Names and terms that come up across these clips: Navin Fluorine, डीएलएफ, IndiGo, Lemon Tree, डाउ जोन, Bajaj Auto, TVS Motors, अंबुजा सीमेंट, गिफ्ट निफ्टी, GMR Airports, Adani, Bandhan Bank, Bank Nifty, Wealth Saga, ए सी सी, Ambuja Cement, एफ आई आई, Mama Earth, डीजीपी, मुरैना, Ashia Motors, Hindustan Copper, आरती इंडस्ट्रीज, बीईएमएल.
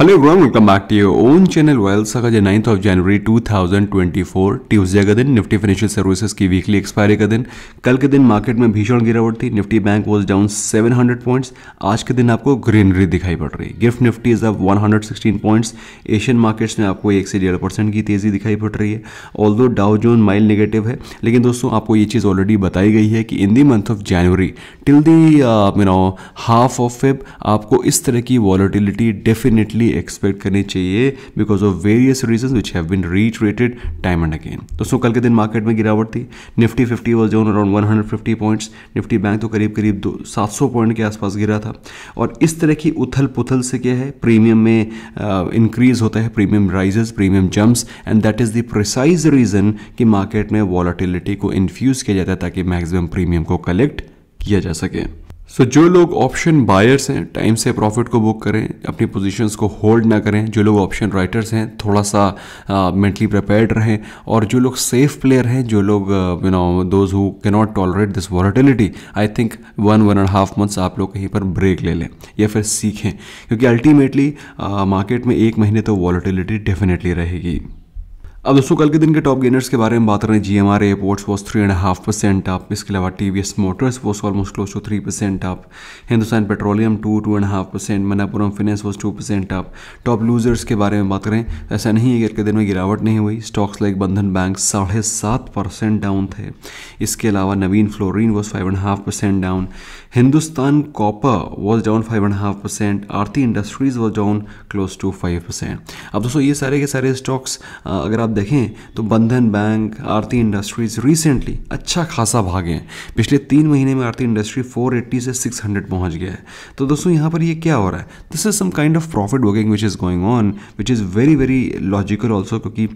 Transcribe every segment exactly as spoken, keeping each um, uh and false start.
Hello everyone, welcome back to your own channel Wealth Saga. ninth of January two thousand twenty-four Tuesday का दिन Nifty financial services की weekly expiry का दिन। कल के दिन मार्केट में भीषण गिरावट थी। Nifty bank was down seven hundred points. आज के दिन आपको ग्रीनरी दिखाई पड़ रही है। गिफ्ट निफ्टी is up one hundred sixteen points. Asian markets में आपको एक से डेढ़ परसेंट की तेजी दिखाई पड़ रही है। Although डाउ जोन mild negative है, लेकिन दोस्तों आपको ये चीज़ ऑलरेडी बताई गई है कि in the month of January till the you know half of Feb आपको इस तरह की वॉलेटिलिटी डेफिनेटली एक्सपेक्ट करनी चाहिए because of various reason which have been reiterated time and again. दोस्तों कल के दिन मार्केट में गिरावट थी। Nifty fifty was down around one hundred fifty points. Nifty bank तो करीब करीब दो सात सौ पॉइंट के आसपास गिरा था। और इस तरह की उथल पुथल से क्या है, प्रीमियम में इंक्रीज uh, होता है, premium rises, premium jumps, and that is the precise reason कि मार्केट में वॉलेटिलिटी को इन्फ्यूज किया जाता है ताकि मैक्सिमम प्रीमियम को कलेक्ट किया जा सके। सो so, जो लोग ऑप्शन बायर्स हैं टाइम से प्रॉफिट को बुक करें, अपनी पोजीशंस को होल्ड ना करें। जो लोग ऑप्शन राइटर्स हैं थोड़ा सा मेंटली प्रिपेयर्ड रहें। और जो लोग सेफ प्लेयर हैं, जो लोग you know those who can not tolerate this volatility, I think one one and half months आप लोग कहीं पर ब्रेक ले लें या फिर सीखें, क्योंकि अल्टीमेटली मार्केट में एक महीने तो वॉलेटिलिटी डेफिनेटली रहेगी। अब दोस्तों कल के दिन के टॉप गेनर्स के बारे में बात करें, GMR airports was three and half percent आप। इसके अलावा TVS Motors was almost close to three percent आप। Hindustan petroleum two two and half percent. Manappuram finance was two percent आप। टॉप लूजर्स के बारे में बात करें, ऐसा नहीं है कि कल के दिन में गिरावट नहीं हुई। स्टॉक्स लाइक बंधन बैंक साढ़े सात परसेंट डाउन थे। इसके अलावा Navin fluorine was five and half percent down. Hindustan copper was down five and half percent. आरती इंडस्ट्रीज was down close to five percent. अब दोस्तों ये सारे के सारे स्टॉक्स अगर देखें तो बंधन बैंक, आरती इंडस्ट्रीज रिसेंटली अच्छा खासा भागे हैं। पिछले तीन महीने में आरती इंडस्ट्री फोर एटी से सिक्स हंड्रेड पहुंच गया है। तो दोस्तों यहाँ पर ये क्या हो रहा है, this is some kind of profit booking which is going on, which is very very logical also, क्योंकि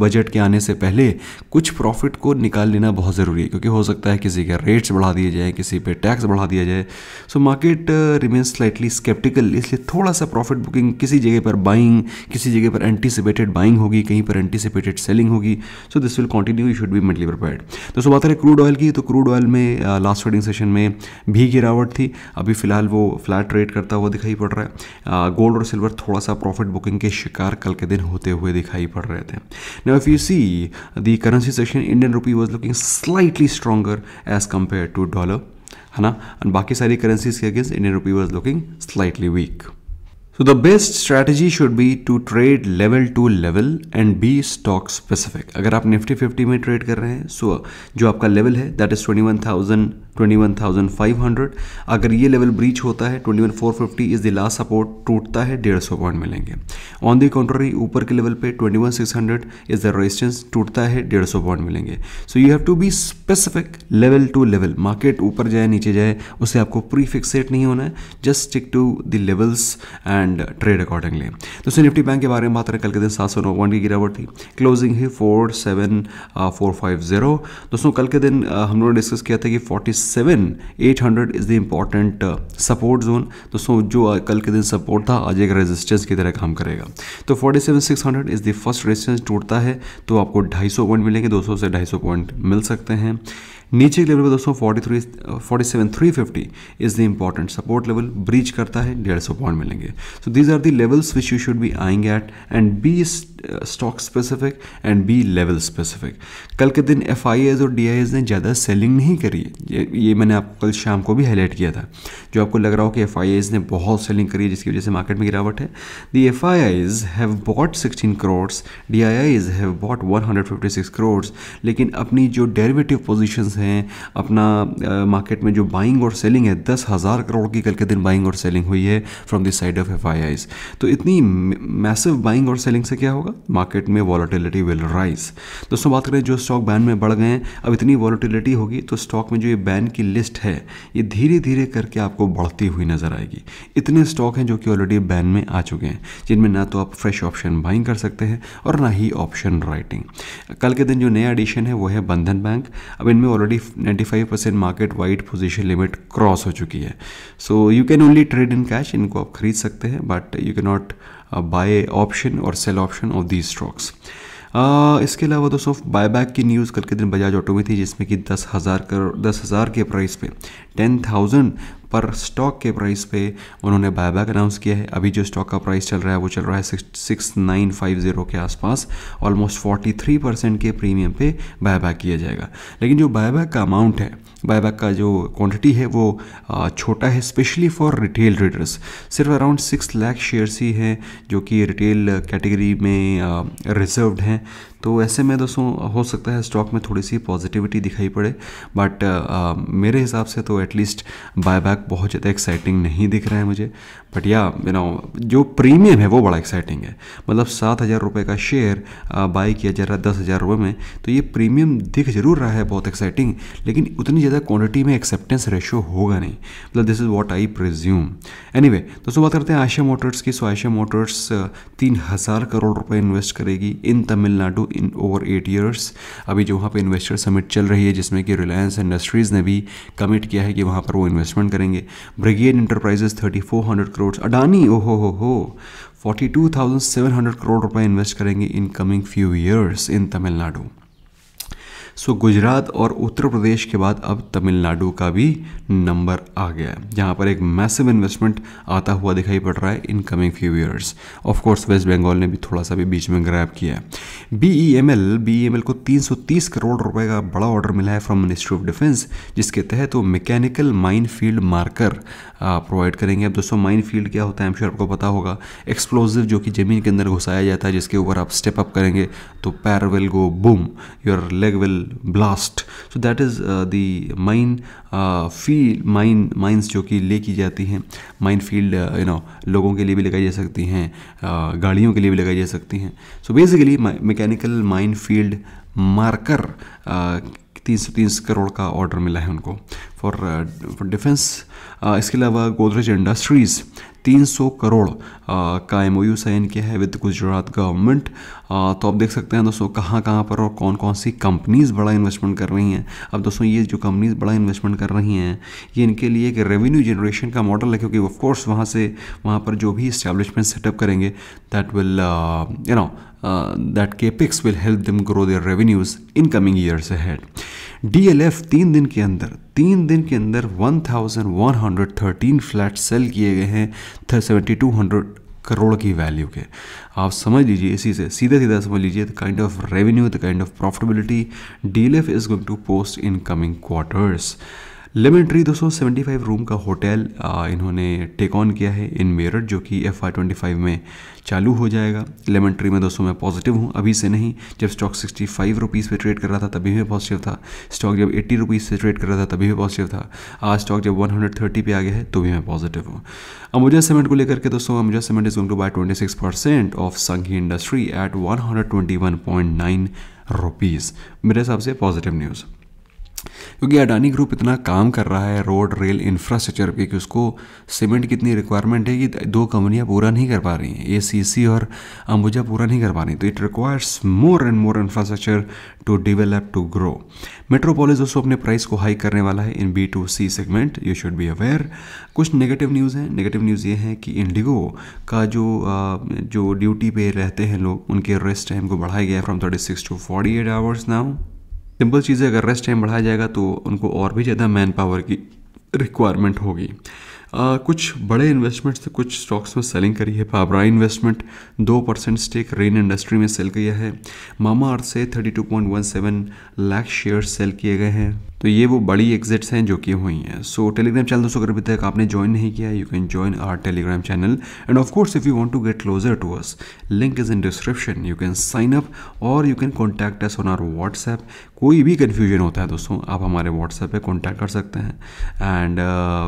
बजट के आने से पहले कुछ प्रॉफिट को निकाल लेना बहुत ज़रूरी है, क्योंकि हो सकता है किसी के रेट्स बढ़ा दिए जाए, किसी पे टैक्स बढ़ा दिया जाए। So market remains slightly sceptical, इसलिए थोड़ा सा प्रॉफिट बुकिंग, किसी जगह पर बाइंग, किसी जगह पर एंटीसिपेटेड बाइंग होगी, कहीं पर एंटीसिपेटेड सेलिंग होगी। So this will continue, you should be mentally prepared. दोस्तों बात करें क्रूड ऑयल की, तो क्रूड ऑयल में लास्ट ट्रेडिंग सेशन में भी गिरावट थी। अभी फिलहाल वो फ्लैट ट्रेड करता हुआ दिखाई पड़ रहा है। गोल्ड और सिल्वर थोड़ा सा प्रॉफिट बुकिंग के शिकार कल के दिन होते हुए दिखाई पड़ रहे थे। Now if you see the currency session, Indian rupee was looking slightly stronger as compare to dollar, है ना, एंड बाकी सारी करेंसीज के against Indian rupee was looking slightly weak. So the best strategy should be to trade level to level and be stock specific. अगर आप Nifty fifty में trade कर रहे हैं, सो so जो आपका लेवल है that is twenty one thousand twenty one thousand five hundred. अगर ये लेवल ब्रीच होता है, twenty one thousand four hundred fifty is the last support, टूटता है डेढ़ सौ पॉइंट मिलेंगे। ऑन दी कॉन्ट्ररी ऊपर के लेवल पे twenty one six hundred is the resistance, टूटता है डेढ़ सौ पॉइंट मिलेंगे। So you have to be specific level to level. Market ऊपर जाए नीचे जाए उसे आपको प्री फिक्सेट नहीं होना है, just stick to the levels and trade accordingly. तो निफ्टी बैंक के बारे में बात करें, कल के दिन सात सौ नौ पॉइंट की गिरावट थी। क्लोजिंग है four seven four five zero. दोस्तों कल के दिन हम लोगों ने डिस्कस किया था कि forty seven eight hundred is the important support zone. दोस्तों जो कल के दिन सपोर्ट था आज एक रेजिस्टेंस की तरह काम करेगा। तो forty seven six hundred is the first resistance, टूटता है तो आपको दो सौ पचास पॉइंट मिलेंगे, दो सौ से दो सौ पचास पॉइंट मिल सकते हैं। नीचे के लेवल पे दोस्तों forty three forty seven three fifty is the important support level, breach करता है डेढ़ सौ पॉइंट मिलेंगे। So these are the levels which you should be eyeing at and be stock specific and be level specific. कल के दिन F I Is और D I Is ने ज़्यादा सेलिंग नहीं करी, ये, ये मैंने आपको कल शाम को भी हाईलाइट किया था। जो आपको लग रहा हो कि एफ आई एज ने बहुत सेलिंग करी जिसकी वजह से मार्केट में गिरावट है, the F I Is have bought sixteen crores, D I Is have bought one hundred fifty six crores, लेकिन अपनी जो डेरिवेटिव पोजिशंस हैं, अपना मार्केट uh, में जो बाइंग और सेलिंग है, दस हज़ार करोड़ की कल के दिन बाइंग और सेलिंग हुई है from the side of F I Is. तो इतनी मैसिव बाइंग और सेलिंग से क्या होगा, मार्केट में वॉलेटिलिटी विल राइज। दोस्तों बात करें जो स्टॉक बैन में बढ़ गए हैं, अब इतनी वॉलेटिलिटी होगी तो स्टॉक में जो ये बैन की लिस्ट है ये धीरे धीरे करके आपको बढ़ती हुई नजर आएगी। इतने स्टॉक हैं जो कि ऑलरेडी बैन में आ चुके हैं, जिनमें ना तो आप फ्रेश ऑप्शन बाइंग कर सकते हैं और ना ही ऑप्शन राइटिंग। कल के दिन जो नया एडिशन है वो है बंधन बैंक। अब इनमें already ninety five percent market wide position limit cross हो चुकी है। So you can only trade in cash, इनको आप खरीद सकते हैं, but you can not buy option और sell option of these stocks. इसके अलावा दोस्तों बायबैक की न्यूज़ कल के दिन बजाज ऑटो में थी, जिसमें कि दस हज़ार करोड़ दस हज़ार के प्राइस पे टेन थाउजेंड पर स्टॉक के प्राइस पे उन्होंने बायबैक अनाउंस किया है। अभी जो स्टॉक का प्राइस चल रहा है वो चल रहा है सिक्स नाइन फाइव जीरो के आसपास, ऑलमोस्ट फोर्टी थ्री परसेंट के प्रीमियम पे बायबैक किया जाएगा। लेकिन जो बायबैक का अमाउंट है, बायबैक का जो क्वांटिटी है वो छोटा है, स्पेशली फॉर रिटेल ट्रेडर्स। सिर्फ अराउंड सिक्स लाख शेयर्स ही हैं जो कि रिटेल कैटेगरी में रिजर्व्ड हैं। तो ऐसे में दोस्तों हो सकता है स्टॉक में थोड़ी सी पॉजिटिविटी दिखाई पड़े, बट मेरे हिसाब से तो एटलीस्ट बायबैक बहुत ज़्यादा एक्साइटिंग नहीं दिख रहा है मुझे। बट या यू नो जो प्रीमियम है वो बड़ा एक्साइटिंग है, मतलब सात हज़ार रुपये का शेयर बाई किया जा रहा है दस हज़ार रुपये में, तो ये प्रीमियम दिख जरूर रहा है बहुत एक्साइटिंग, लेकिन उतनी क्वांटिटी में एक्सेप्टेंस रेशियो होगा नहीं, मतलब this is what I presume. Anyway दोस्तों बात करते हैं आशिया मोटर्स की। सो आशिया मोटर्स तीन हज़ार करोड़ रुपए इन्वेस्ट करेगी in Tamil Nadu in over eight years. अभी जो वहाँ पे इन्वेस्टर समिट चल रही है जिसमें कि रिलायंस इंडस्ट्रीज़ ने भी कमिट किया है कि वहाँ पर वो इन्वेस्टमेंट करेंगे। Brigade Enterprises thirty four hundred crore, Adani ओ हो हो हो forty two thousand seven hundred crore रुपये इन्वेस्ट करेंगे in coming few years in Tamil Nadu. So so, Gujarat और उत्तर प्रदेश के बाद अब तमिलनाडु का भी नंबर आ गया है जहाँ पर एक मैसिव इन्वेस्टमेंट आता हुआ दिखाई पड़ रहा है in coming few years. Of course West Bengal ने भी थोड़ा सा भी बीच में ग्रैब किया है। बीईएमएल बीईएमएल को तीन सौ तीस करोड़ रुपए का बड़ा ऑर्डर मिला है फ्रॉम मिनिस्ट्री ऑफ डिफेंस, जिसके तहत वो mechanical mine field marker provide करेंगे। अब दोस्तों माइन फील्ड क्या होता है, आई एम श्योर आपको पता होगा। एक्सप्लोजिव जो कि ज़मीन के अंदर घुसाया जाता है, जिसके ऊपर आप स्टेप अप करेंगे तो पैर will go boom, your leg will blast. So that is the mine field, mine mines जो कि ले की जाती हैं। माइन फील्ड यू नो लोगों के लिए भी लगाई जा सकती हैं, uh, गाड़ियों के लिए भी लगाई जा सकती हैं। सो basically mechanical mine field marker तीन सौ तीस करोड़ का ऑर्डर मिला है उनको फॉर फॉर डिफेंस। इसके अलावा गोदरेज इंडस्ट्रीज़ तीन सौ करोड़ आ, का एमओयू साइन किया है विद गुजरात गवर्नमेंट। तो आप देख सकते हैं दोस्तों कहाँ कहाँ पर और कौन कौन सी कंपनीज़ बड़ा इन्वेस्टमेंट कर रही हैं। अब दोस्तों ये जो कंपनीज़ बड़ा इन्वेस्टमेंट कर रही हैं ये इनके लिए एक रेवेन्यू जनरेशन का मॉडल है, क्योंकि ऑफकोर्स वहाँ से वहाँ पर जो भी इस्टेब्लिशमेंट सेटअप करेंगे that will you know that capex will help them grow their revenues in coming years ahead. डीएलएफ तीन दिन के अंदर तीन दिन के अंदर one thousand one hundred thirteen flat sale किए गए हैं seven thousand two hundred crore की वैल्यू के। आप समझ लीजिए इसी से सीधा सीधा समझ लीजिए the kind of revenue, the kind of profitability डीएलएफ is going to post in coming quarters. Lemon Tree दोस्तों सेवेंटी फाइव रूम का होटल इन्होंने टेक ऑन किया है इन मेरठ, जो कि एफ आई ट्वेंटी फाइव में चालू हो जाएगा। लेमन ट्री में दोस्तों मैं पॉजिटिव हूँ, अभी से नहीं, जब स्टॉक सिक्सटी फाइव रुपीज़ पर ट्रेड कर रहा था तभी मैं पॉजिटिव था, स्टॉक जब एट्टी रुपीज़ से ट्रेड कर रहा था तभी मैं पॉजिटिव था, आज स्टॉक जब वन हंड्रेड थर्टी पे आ गया है तो भी मैं पॉजिटिव हूँ। अंबुजा सीमेंट को लेकर के दोस्तों अंबुजा सीमेंट is going to buy twenty six percent of Sanghi industry at one hundred twenty one point nine rupees. मेरे हिसाब से पॉजिटिव न्यूज़, क्योंकि अडानी ग्रुप इतना काम कर रहा है रोड रेल इंफ्रास्ट्रक्चर पे कि उसको सीमेंट की इतनी रिक्वायरमेंट है कि दो कंपनियां पूरा नहीं कर पा रही हैं, ए सी सी और अंबुजा पूरा नहीं कर पा रही, तो it requires more and more infrastructure to develop to grow. Metropolis दोस्तों अपने प्राइस को हाई करने वाला है in B to C segment, you should be aware. कुछ नेगेटिव न्यूज़ हैं। नेगेटिव न्यूज़ ये है कि इंडिगो का जो जो ड्यूटी पे रहते हैं लोग उनके रेस्ट टाइम को बढ़ाया गया है from thirty six to forty eight hours now. Simple चीज़ है, अगर रेस्ट टाइम बढ़ाया जाएगा तो उनको और भी ज़्यादा मैन पावर की रिक्वायरमेंट होगी। आ, कुछ बड़े इन्वेस्टमेंट्स, कुछ स्टॉक्स में सेलिंग करी है। पाबरा इन्वेस्टमेंट दो परसेंट स्टेक रेन इंडस्ट्री में सेल किया है। मामा अर्थ से thirty two point one seven lakh share sell किए गए हैं। तो ये वो बड़ी एग्जिट्स हैं जो कि हुई हैं। सो टेलीग्राम चैनल दोस्तों अगर अभी तक आपने ज्वाइन नहीं किया है, you can join our Telegram channel and of course if you want to get closer to us, link is in description, you can sign up और you can contact us on our WhatsApp. कोई भी confusion होता है दोस्तों आप हमारे WhatsApp पे contact कर सकते हैं and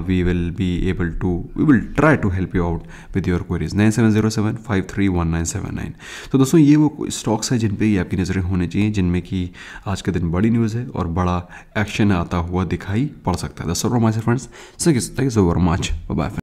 we will be able to we will try to help you out with your queries nine seven zero seven five three one nine seven nine. तो दोस्तों ये वो स्टॉक्स हैं जिन पे ये आपकी नज़रें होनी चाहिए, जिनमें कि आज के दिन बड़ी न्यूज़ है और बड़ा एक्शन आता हुआ दिखाई पड़ सकता है। That's all from my friends. Thank you so very much. Bye bye.